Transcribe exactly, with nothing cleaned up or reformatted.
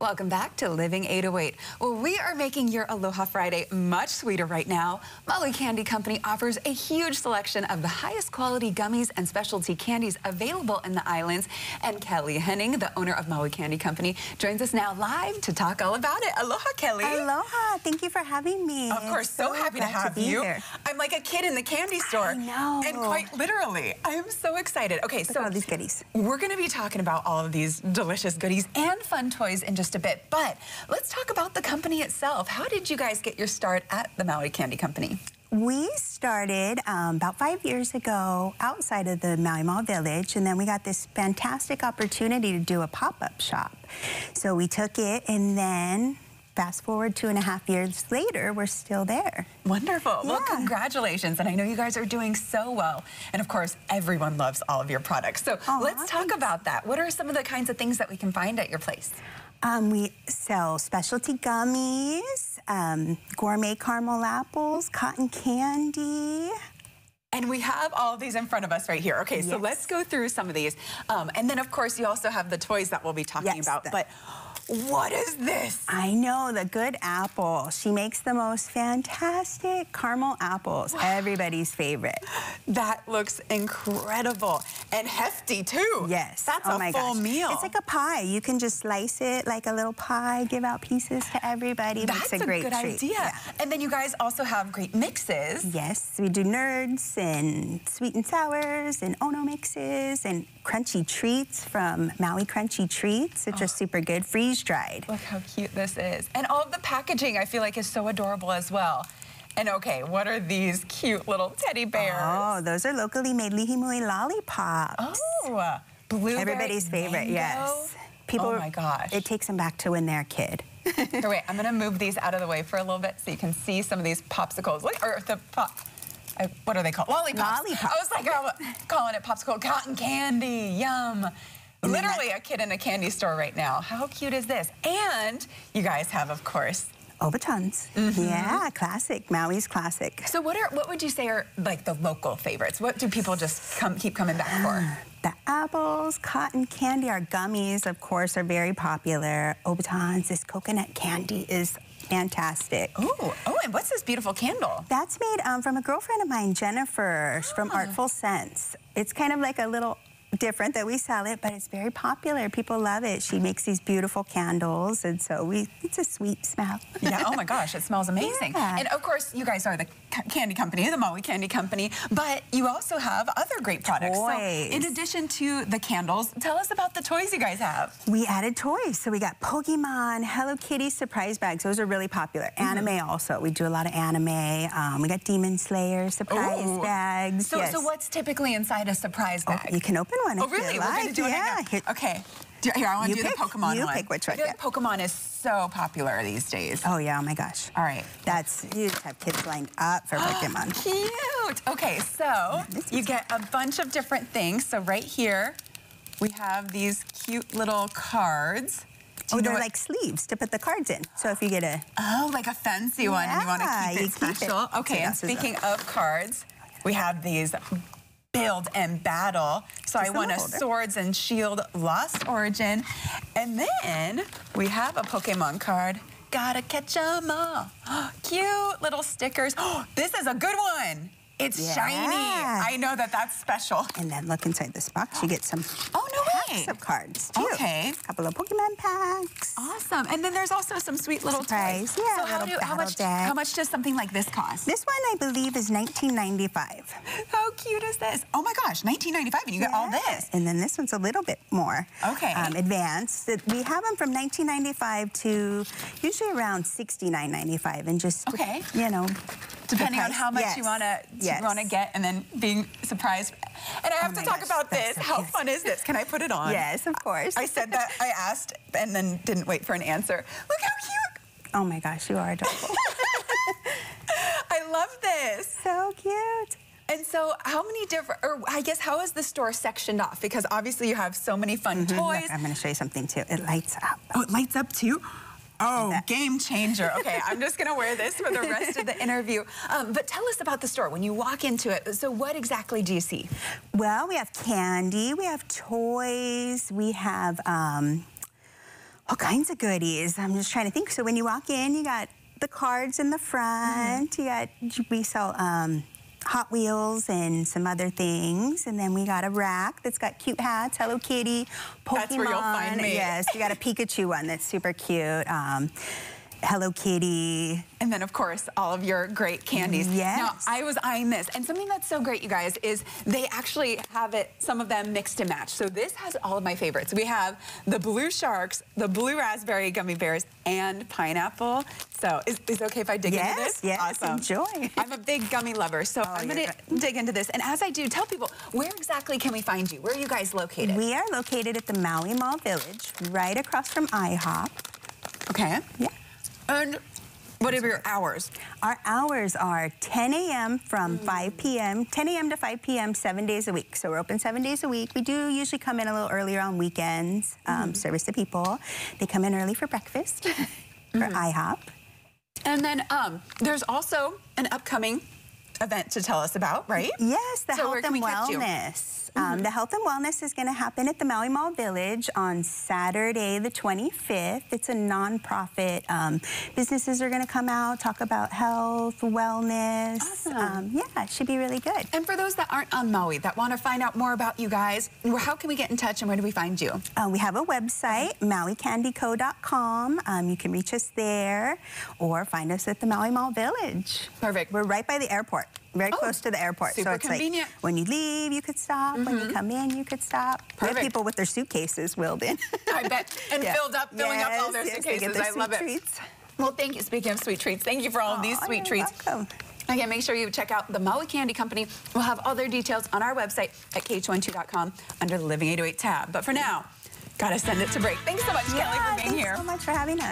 Welcome back to Living eight oh eight. Well, we are making your Aloha Friday much sweeter right now. Maui Candy Company offers a huge selection of the highest quality gummies and specialty candies available in the islands. And Kelly Henning, the owner of Maui Candy Company, joins us now live to talk all about it. Aloha, Kelly. Aloha. Thank you for having me. Of course. So, so happy to have to you. Here. I'm like a kid in the candy store. I know. And quite literally, I am so excited. Okay, Look so all these goodies. We're going to be talking about all of these delicious goodies and fun toys in just a bit, but let's talk about the company itself. How did you guys get your start at the Maui Candy Company? We started um, about five years ago outside of the Maui Mall Village, and then we got this fantastic opportunity to do a pop-up shop. So we took it, and then fast forward two and a half years later, we're still there. Wonderful. Yeah. Well, congratulations. And I know you guys are doing so well. And of course, everyone loves all of your products. So Aww, let's talk thanks. about that. What are some of the kinds of things that we can find at your place? Um, we sell specialty gummies, um, gourmet caramel apples, cotton candy. And we have all these in front of us right here. Okay, yes. So let's go through some of these. Um, and then, of course, you also have the toys that we'll be talking yes, about. But what is this? I know, the good apple. She makes the most fantastic caramel apples. Wow. Everybody's favorite. That looks incredible and hefty too. Yes. That's oh a my full gosh. meal. It's like a pie. You can just slice it like a little pie, give out pieces to everybody. That's it's a, a great good treat. idea. Yeah. And then you guys also have great mixes. Yes, we do nerds and sweet and sours and Ono mixes and Crunchy Treats from Maui Crunchy Treats, which oh. are super good, freeze-dried. Look how cute this is. And all of the packaging, I feel like, is so adorable as well. And okay, what are these cute little teddy bears? Oh, those are locally made Lihimui lollipops. Oh, blueberry Everybody's favorite, mango. yes. People, oh my gosh. It takes them back to when they're a kid. Here, wait, I'm gonna move these out of the way for a little bit so you can see some of these popsicles. Look, or the pop. I, what are they called? Lollipops. Lollipops. I was like I'm calling it popsicle cotton candy. Yum. Literally a kid in a candy store right now. How cute is this? And you guys have, of course, Obatons. Mm-hmm. Yeah, classic. Maui's classic. So what are what would you say are like the local favorites? What do people just come keep coming back for? The apples, cotton candy, our gummies, of course, are very popular. Obatons, this coconut candy is fantastic. Oh, oh, and what's this beautiful candle? That's made um, from a girlfriend of mine, Jennifer, ah. from Artful Scents. It's kind of like a little different that we sell it, but it's very popular. People love it. She makes these beautiful candles, and so we it's a sweet smell. Yeah, oh my gosh, it smells amazing. Yeah. And of course, you guys are the candy company, the Maui Candy Company, but you also have other great products. Toys. So in addition to the candles, tell us about the toys you guys have. We added toys. So we got Pokemon, Hello Kitty surprise bags. Those are really popular. Anime mm-hmm. also. We do a lot of anime. Um, we got Demon Slayer surprise Ooh. bags. So, yes. so what's typically inside a surprise bag? Oh, you can open One oh, really? We're like. going to do it yeah. again. Okay. Do, here, I want to do pick, the Pokemon you one. You pick which one. I feel like Pokemon is so popular these days. Oh, yeah. Oh, my gosh. All right. That's, you just have kids lined up for Pokemon. Cute. Okay, so yeah, you get fun. a bunch of different things. So right here, we have these cute little cards. Do oh, they're what? like sleeves to put the cards in. So if you get a... Oh, like a fancy yeah, one. You want to keep it special. Keep it. Okay, so and speaking up. of cards, we have these... Build and Battle. So Just I want a older. Swords and Shield Lost Origin. And then we have a Pokemon card. Gotta catch 'em all. Cute little stickers. This is a good one. It's yeah. shiny. I know that that's special. And then look inside this box. You get some oh, no packs way. of cards, too. Okay. A couple of Pokemon packs. Awesome. And then there's also some sweet little toys. Yeah, so how, do, how, much, how much does something like this cost? This one, I believe, is nineteen ninety-five. How cute is this? Oh, my gosh, nineteen ninety-five, and you yeah. get all this. And then this one's a little bit more okay. um, advanced. We have them from nineteen ninety-five to usually around sixty-nine ninety-five, and just, okay. you know, depending on how much yes. you want to yes. want to get, and then being surprised. And I have oh to talk gosh, about this. So, how yes. fun is this? Can I put it on? Yes, of course. I said that. I asked and then didn't wait for an answer. Look how cute. Oh, my gosh. You are adorable. I love this. So cute. And so how many different, or I guess how is the store sectioned off? Because obviously you have so many fun mm-hmm. toys. Look, I'm going to show you something, too. It lights up. Oh, it lights up, too? Oh, game changer. Okay, I'm just gonna wear this for the rest of the interview. Um, but tell us about the store when you walk into it. So what exactly do you see? Well, we have candy, we have toys, we have um, all kinds of goodies. I'm just trying to think. So when you walk in, you got the cards in the front. Mm-hmm. You got, we sell um, Hot Wheels and some other things. And then we got a rack that's got cute hats, Hello Kitty, Pokemon. That's where you'll find me. Yes, you got a Pikachu one that's super cute. Um, Hello Kitty. And then, of course, all of your great candies. Yes. Now, I was eyeing this. And something that's so great, you guys, is they actually have it, some of them mixed and matched. So this has all of my favorites. We have the blue sharks, the blue raspberry gummy bears, and pineapple. So is, is it okay if I dig yes, into this? Yes, yes, awesome. Enjoy. I'm a big gummy lover, so oh, I'm going to dig into this. And as I do, tell people, where exactly can we find you? Where are you guys located? We are located at the Maui Mall Village, right across from I hop. Okay. Yeah. And what are your hours? Our hours are ten A M from mm. five P M ten A M to five P M seven days a week. So we're open seven days a week. We do usually come in a little earlier on weekends, um, mm. service to people. They come in early for breakfast, for mm. I hop. And then um, there's also an upcoming event to tell us about, right? Yes, the so Health and Wellness. Um, mm-hmm. The Health and Wellness is going to happen at the Maui Mall Village on Saturday the twenty-fifth. It's a nonprofit. Um, businesses are going to come out, talk about health, wellness. Awesome. Um, yeah, it should be really good. And for those that aren't on Maui, that want to find out more about you guys, how can we get in touch and where do we find you? Uh, we have a website, Maui Candy Co dot com. Um, you can reach us there or find us at the Maui Mall Village. Perfect. We're right by the airport. Very oh, close to the airport. Super so it's convenient. Like when you leave, you could stop. Mm-hmm. When you come in, you could stop. Perfect. We have people with their suitcases wheeled in. I bet. And yeah. filled up, filling yes, up all their yes, suitcases. Their I love treats. it. Well, thank you. Speaking of sweet treats, thank you for all oh, of these sweet you're treats. Welcome. Again, make sure you check out the Maui Candy Company. We'll have all their details on our website at K H twelve dot com under the Living eight oh eight tab. But for now, gotta send it to break. Thanks so much, yeah, Kelly, for being thanks here. Thanks so much for having us.